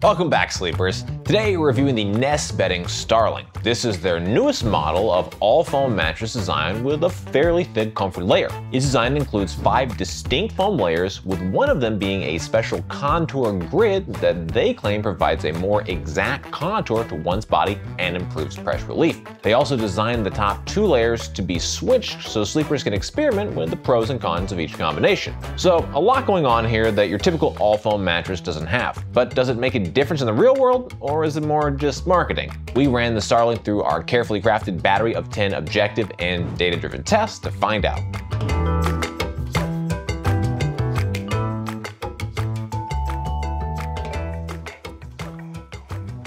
Welcome back, sleepers. Today we're reviewing the Nest Bedding Starling. This is their newest model of all-foam mattress design with a fairly thick comfort layer. Its design includes 5 distinct foam layers, with one of them being a special contour grid that they claim provides a more exact contour to one's body and improves pressure relief. They also designed the top 2 layers to be switched so sleepers can experiment with the pros and cons of each combination. So a lot going on here that your typical all-foam mattress doesn't have. But does it make a difference in the real world, or is it more just marketing? We ran the Starling through our carefully crafted battery of 10 objective and data-driven tests to find out.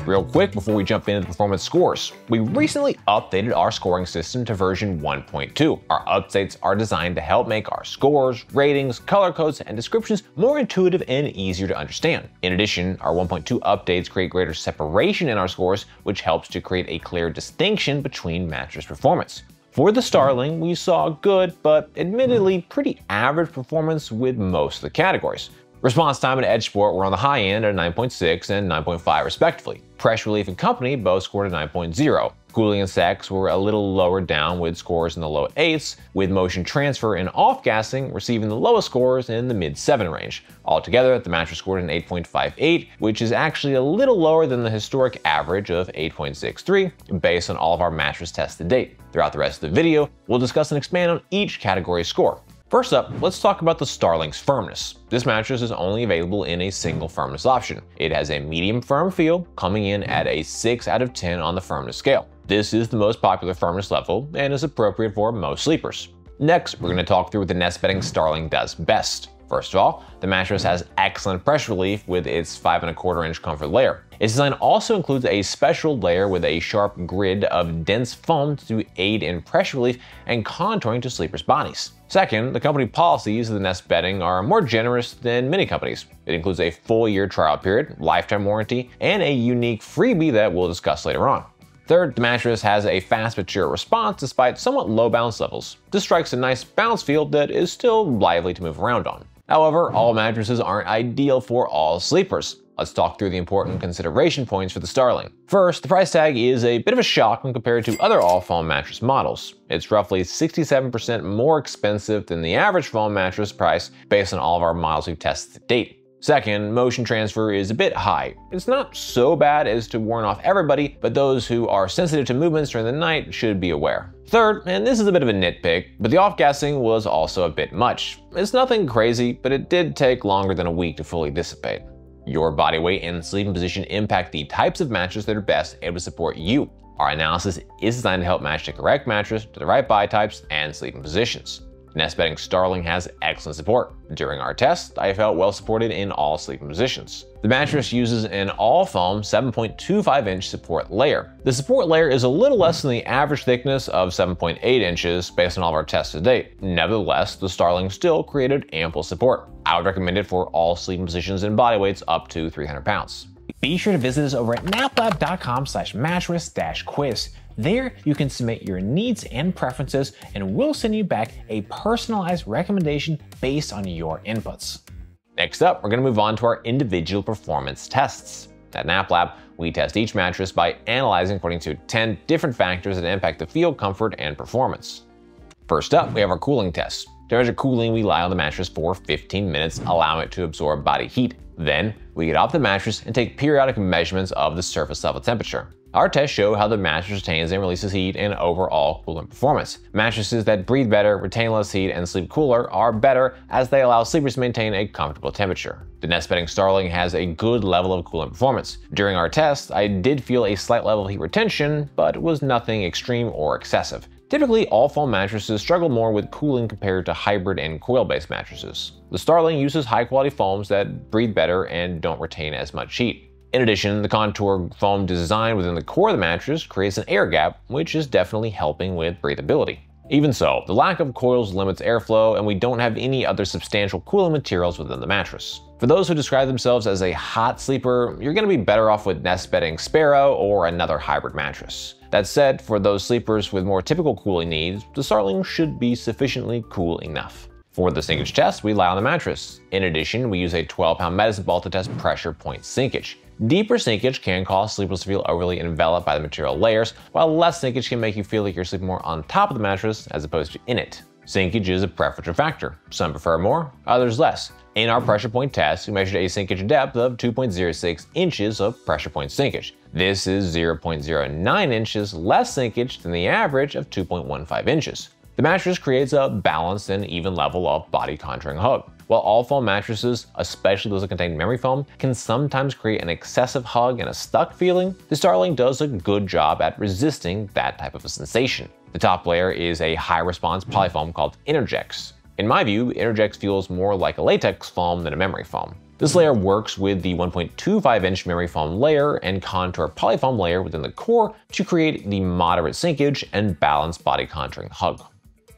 Real quick before we jump into the performance scores, we recently updated our scoring system to version 1.2. Our updates are designed to help make our scores, ratings, color codes, and descriptions more intuitive and easier to understand. In addition, our 1.2 updates create greater separation in our scores, which helps to create a clear distinction between mattress performance. For the Starling, we saw good, but admittedly pretty average performance with most of the categories. Response time and edge support were on the high end at 9.6 and 9.5 respectively. Pressure relief and company both scored a 9.0. Cooling and sex were a little lower down with scores in the low 8s, with motion transfer and off-gassing receiving the lowest scores in the mid 7 range. Altogether, the mattress scored an 8.58, which is actually a little lower than the historic average of 8.63 based on all of our mattress tests to date. Throughout the rest of the video, we'll discuss and expand on each category score. First up, let's talk about the Starling's firmness. This mattress is only available in a single firmness option. It has a medium firm feel, coming in at a 6 out of 10 on the firmness scale. This is the most popular firmness level and is appropriate for most sleepers. Next, we're going to talk through what the Nest Bedding Starling does best. First of all, the mattress has excellent pressure relief with its 5.25-inch comfort layer. Its design also includes a special layer with a sharp grid of dense foam to aid in pressure relief and contouring to sleepers' bodies. Second, the company policies of the Nest Bedding are more generous than many companies. It includes a full-year trial period, lifetime warranty, and a unique freebie that we'll discuss later on. Third, the mattress has a fast but sure response despite somewhat low bounce levels. This strikes a nice bounce field that is still lively to move around on. However, all mattresses aren't ideal for all sleepers. Let's talk through the important consideration points for the Starling. First, the price tag is a bit of a shock when compared to other all-foam mattress models. It's roughly 67% more expensive than the average foam mattress price based on all of our models we've tested to date. Second, motion transfer is a bit high. It's not so bad as to warn off everybody, but those who are sensitive to movements during the night should be aware. Third, and this is a bit of a nitpick, but the off-gassing was also a bit much. It's nothing crazy, but it did take longer than a week to fully dissipate. Your body weight and sleeping position impact the types of mattresses that are best able to support you. Our analysis is designed to help match the correct mattress to the right body types and sleeping positions. Nest Bedding Starling has excellent support. During our test, I felt well supported in all sleeping positions. The mattress uses an all-foam 7.25-inch support layer. The support layer is a little less than the average thickness of 7.8 inches based on all of our tests to date. Nevertheless, the Starling still created ample support. I would recommend it for all sleeping positions and body weights up to 300 pounds. Be sure to visit us over at naplab.com/mattress-quiz. There, you can submit your needs and preferences, and we'll send you back a personalized recommendation based on your inputs. Next up, we're going to move on to our individual performance tests. At NapLab, we test each mattress by analyzing according to 10 different factors that impact the feel, comfort, and performance. First up, we have our cooling test. To measure cooling, we lie on the mattress for 15 minutes, allowing it to absorb body heat. Then, we get off the mattress and take periodic measurements of the surface level temperature. Our tests show how the mattress retains and releases heat and overall cooling performance. Mattresses that breathe better, retain less heat, and sleep cooler are better as they allow sleepers to maintain a comfortable temperature. The Nest Bedding Starling has a good level of cooling performance. During our tests, I did feel a slight level of heat retention, but it was nothing extreme or excessive. Typically, all foam mattresses struggle more with cooling compared to hybrid and coil-based mattresses. The Starling uses high-quality foams that breathe better and don't retain as much heat. In addition, the contour foam design within the core of the mattress creates an air gap, which is definitely helping with breathability. Even so, the lack of coils limits airflow, and we don't have any other substantial cooling materials within the mattress. For those who describe themselves as a hot sleeper, you're going to be better off with Nest Bedding Sparrow or another hybrid mattress. That said, for those sleepers with more typical cooling needs, the Starling should be sufficiently cool enough. For the sinkage test, we lie on the mattress. In addition, we use a 12-pound medicine ball to test pressure point sinkage. Deeper sinkage can cause sleepers to feel overly enveloped by the material layers, while less sinkage can make you feel like you're sleeping more on top of the mattress as opposed to in it. Sinkage is a preferential factor. Some prefer more, others less. In our pressure point test, we measured a sinkage depth of 2.06 inches of pressure point sinkage. This is 0.09 inches less sinkage than the average of 2.15 inches. The mattress creates a balanced and even level of body contouring hug. While all foam mattresses, especially those that contain memory foam, can sometimes create an excessive hug and a stuck feeling, the Starling does a good job at resisting that type of a sensation. The top layer is a high-response polyfoam called Interjects. In my view, Interjects feels more like a latex foam than a memory foam. This layer works with the 1.25-inch memory foam layer and contour polyfoam layer within the core to create the moderate sinkage and balanced body contouring hug.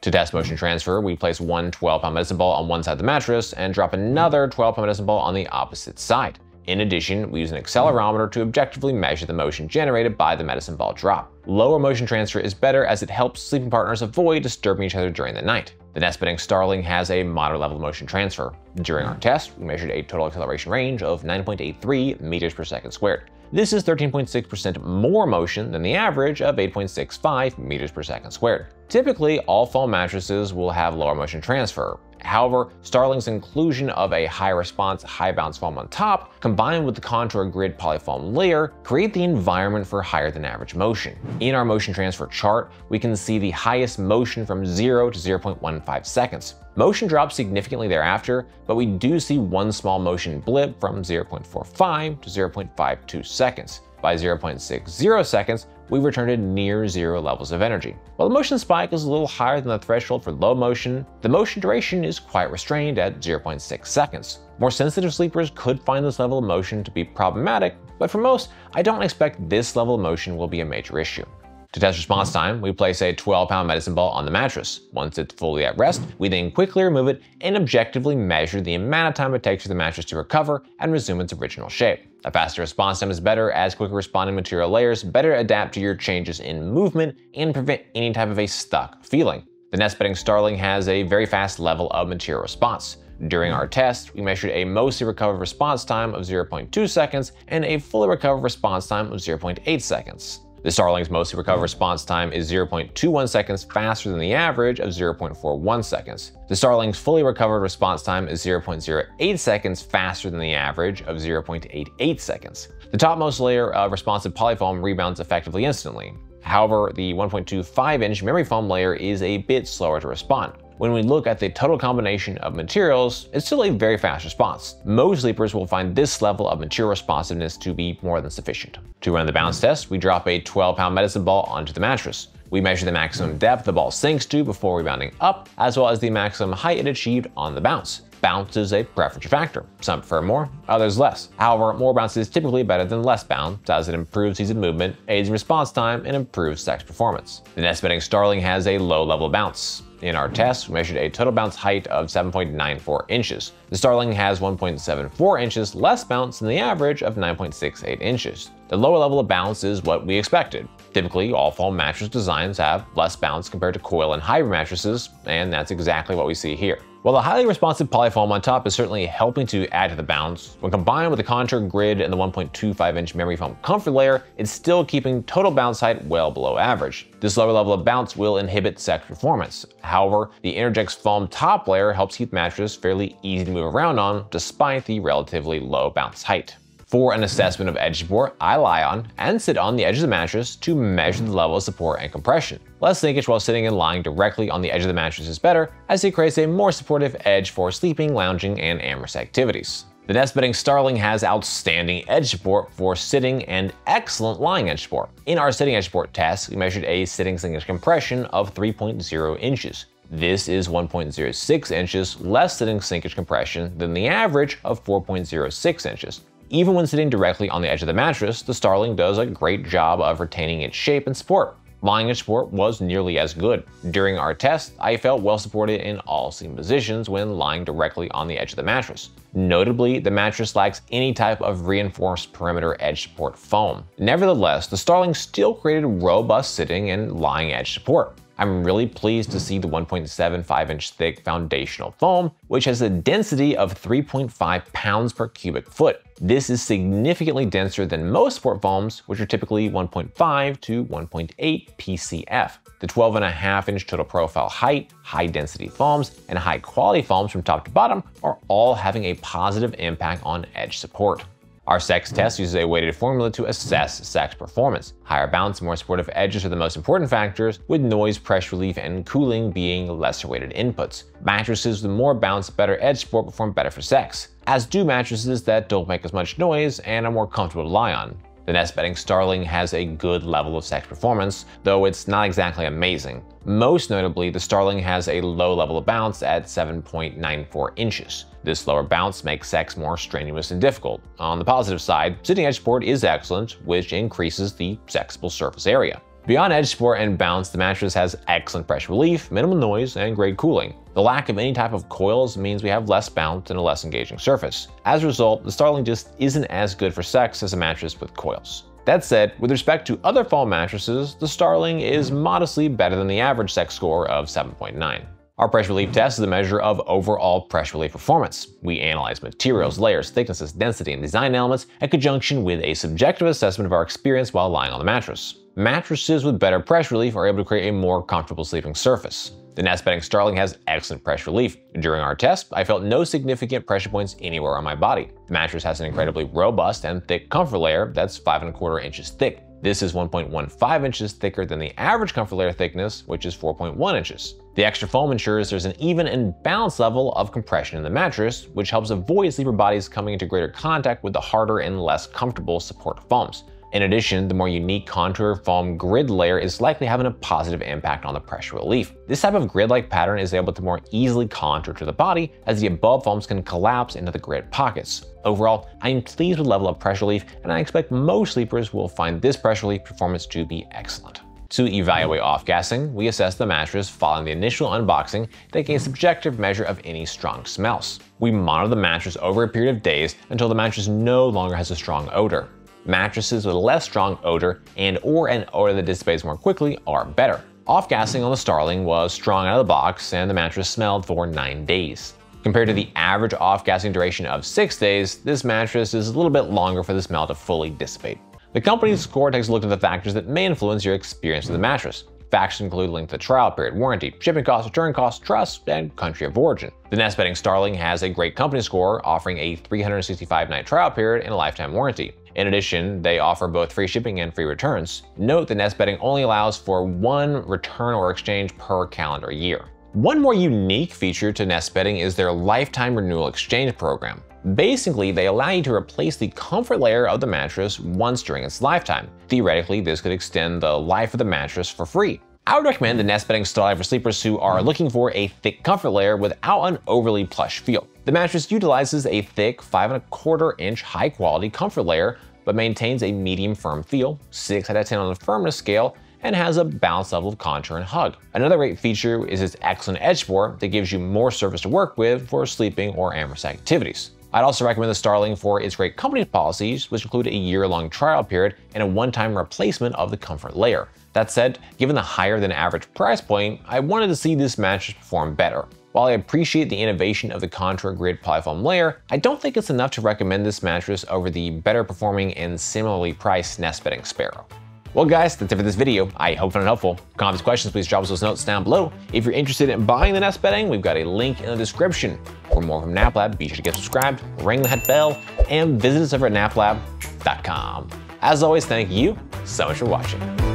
To test motion transfer, we place one 12-pound medicine ball on one side of the mattress and drop another 12-pound medicine ball on the opposite side. In addition, we use an accelerometer to objectively measure the motion generated by the medicine ball drop. Lower motion transfer is better as it helps sleeping partners avoid disturbing each other during the night. The Nest Bedding Starling has a moderate level of motion transfer. During our test, we measured a total acceleration range of 9.83 meters per second squared. This is 13.6% more motion than the average of 8.65 meters per second squared. Typically, all foam mattresses will have lower motion transfer. However, Starling's inclusion of a high-response, high-bounce foam on top, combined with the contour grid polyfoam layer, create the environment for higher-than-average motion. In our motion transfer chart, we can see the highest motion from 0 to 0.15 seconds. Motion drops significantly thereafter, but we do see one small motion blip from 0.45 to 0.52 seconds. By 0.60 seconds, we returned to near zero levels of energy. While the motion spike is a little higher than the threshold for low motion, the motion duration is quite restrained at 0.6 seconds. More sensitive sleepers could find this level of motion to be problematic, but for most, I don't expect this level of motion will be a major issue. To test response time, we place a 12-pound medicine ball on the mattress. Once it's fully at rest, we then quickly remove it and objectively measure the amount of time it takes for the mattress to recover and resume its original shape. A faster response time is better, as quicker responding material layers better adapt to your changes in movement and prevent any type of a stuck feeling. The Nest Bedding Starling has a very fast level of material response. During our test, we measured a mostly recovered response time of 0.2 seconds and a fully recovered response time of 0.8 seconds. The Starling's mostly recovered response time is 0.21 seconds faster than the average of 0.41 seconds. The Starling's fully recovered response time is 0.08 seconds faster than the average of 0.88 seconds. The topmost layer of responsive polyfoam rebounds effectively instantly. However, the 1.25-inch memory foam layer is a bit slower to respond. When we look at the total combination of materials, it's still a very fast response. Most sleepers will find this level of material responsiveness to be more than sufficient. To run the bounce test, we drop a 12-pound medicine ball onto the mattress. We measure the maximum depth the ball sinks to before rebounding up, as well as the maximum height it achieved on the bounce. Bounce is a preferential factor. Some prefer more, others less. However, more bounce is typically better than less bounce, as it improves ease of movement, aids in response time, and improves sex performance. The Nest Bedding Starling has a low level of bounce. In our test, we measured a total bounce height of 7.94 inches. The Starling has 1.74 inches less bounce than the average of 9.68 inches. The lower level of bounce is what we expected. Typically, all foam mattress designs have less bounce compared to coil and hybrid mattresses, and that's exactly what we see here. While the highly responsive polyfoam on top is certainly helping to add to the bounce, when combined with the contour grid and the 1.25-inch memory foam comfort layer, it's still keeping total bounce height well below average. This lower level of bounce will inhibit sex performance. However, the Interjects foam top layer helps keep the mattress fairly easy to move around on, despite the relatively low bounce height. For an assessment of edge support, I lie on and sit on the edge of the mattress to measure the level of support and compression. Less sinkage while sitting and lying directly on the edge of the mattress is better, as it creates a more supportive edge for sleeping, lounging, and amorous activities. The Nest Bedding Starling has outstanding edge support for sitting and excellent lying edge support. In our sitting edge support test, we measured a sitting sinkage compression of 3.0 inches. This is 1.06 inches less sitting sinkage compression than the average of 4.06 inches. Even when sitting directly on the edge of the mattress, the Starling does a great job of retaining its shape and support. Lying edge support was nearly as good. During our test, I felt well supported in all sitting positions when lying directly on the edge of the mattress. Notably, the mattress lacks any type of reinforced perimeter edge support foam. Nevertheless, the Starling still created robust sitting and lying edge support. I'm really pleased to see the 1.75 inch thick foundational foam, which has a density of 3.5 pounds per cubic foot. This is significantly denser than most sport foams, which are typically 1.5 to 1.8 PCF. The 12.5 inch total profile height, high density foams, and high quality foams from top to bottom are all having a positive impact on edge support. Our sex test uses a weighted formula to assess sex performance. Higher bounce and more supportive edges are the most important factors, with noise, pressure relief, and cooling being lesser weighted inputs. Mattresses with more bounce, better edge support perform better for sex, as do mattresses that don't make as much noise and are more comfortable to lie on. The Nest Bedding Starling has a good level of sex performance, though it's not exactly amazing. Most notably, the Starling has a low level of bounce at 7.94 inches. This lower bounce makes sex more strenuous and difficult. On the positive side, sitting edge support is excellent, which increases the sexable surface area. Beyond edge support and bounce, the mattress has excellent pressure relief, minimal noise, and great cooling. The lack of any type of coils means we have less bounce and a less engaging surface. As a result, the Starling just isn't as good for sex as a mattress with coils. That said, with respect to other foam mattresses, the Starling is modestly better than the average sex score of 7.9. Our pressure relief test is a measure of overall pressure relief performance. We analyze materials, layers, thicknesses, density, and design elements in conjunction with a subjective assessment of our experience while lying on the mattress. Mattresses with better pressure relief are able to create a more comfortable sleeping surface. The Nest Bedding Starling has excellent pressure relief. During our test, I felt no significant pressure points anywhere on my body. The mattress has an incredibly robust and thick comfort layer that's 5.25 inches thick. This is 1.15 inches thicker than the average comfort layer thickness, which is 4.1 inches. The extra foam ensures there's an even and balanced level of compression in the mattress, which helps avoid sleeper bodies coming into greater contact with the harder and less comfortable support foams. In addition, the more unique contour foam grid layer is likely having a positive impact on the pressure relief. This type of grid-like pattern is able to more easily contour to the body, as the above foams can collapse into the grid pockets. Overall, I am pleased with the level of pressure relief, and I expect most sleepers will find this pressure relief performance to be excellent. To evaluate off-gassing, we assess the mattress following the initial unboxing, taking a subjective measure of any strong smells. We monitor the mattress over a period of days until the mattress no longer has a strong odor. Mattresses with a less strong odor and or an odor that dissipates more quickly are better. Off-gassing on the Starling was strong out of the box, and the mattress smelled for 9 days. Compared to the average off-gassing duration of 6 days, this mattress is a little bit longer for the smell to fully dissipate. The company's score takes a look at the factors that may influence your experience with the mattress. Factors include length of trial period, warranty, shipping costs, return costs, trust, and country of origin. The Nest Bedding Starling has a great company score, offering a 365-night trial period and a lifetime warranty. In addition, they offer both free shipping and free returns. Note that Nest Bedding only allows for one return or exchange per calendar year. One more unique feature to Nest Bedding is their lifetime renewal exchange program. Basically, they allow you to replace the comfort layer of the mattress once during its lifetime. Theoretically, this could extend the life of the mattress for free. I would recommend the Nest Bedding Starling for sleepers who are looking for a thick comfort layer without an overly plush feel. The mattress utilizes a thick 5.25 inch high quality comfort layer, but maintains a medium firm feel, 6 out of 10 on the firmness scale, and has a balanced level of contour and hug. Another great feature is its excellent edge support that gives you more surface to work with for sleeping or amorous activities. I'd also recommend the Starling for its great company policies, which include a year-long trial period and a one-time replacement of the comfort layer. That said, given the higher than average price point, I wanted to see this mattress perform better. While I appreciate the innovation of the contour grid polyfoam layer, I don't think it's enough to recommend this mattress over the better performing and similarly priced Nest Bedding Sparrow. Well guys, that's it for this video. I hope you found it helpful. Comments, questions, please drop us those notes down below. If you're interested in buying the Nest Bedding, we've got a link in the description. For more from NapLab, be sure to get subscribed, ring that bell, and visit us over at naplab.com. As always, thank you so much for watching.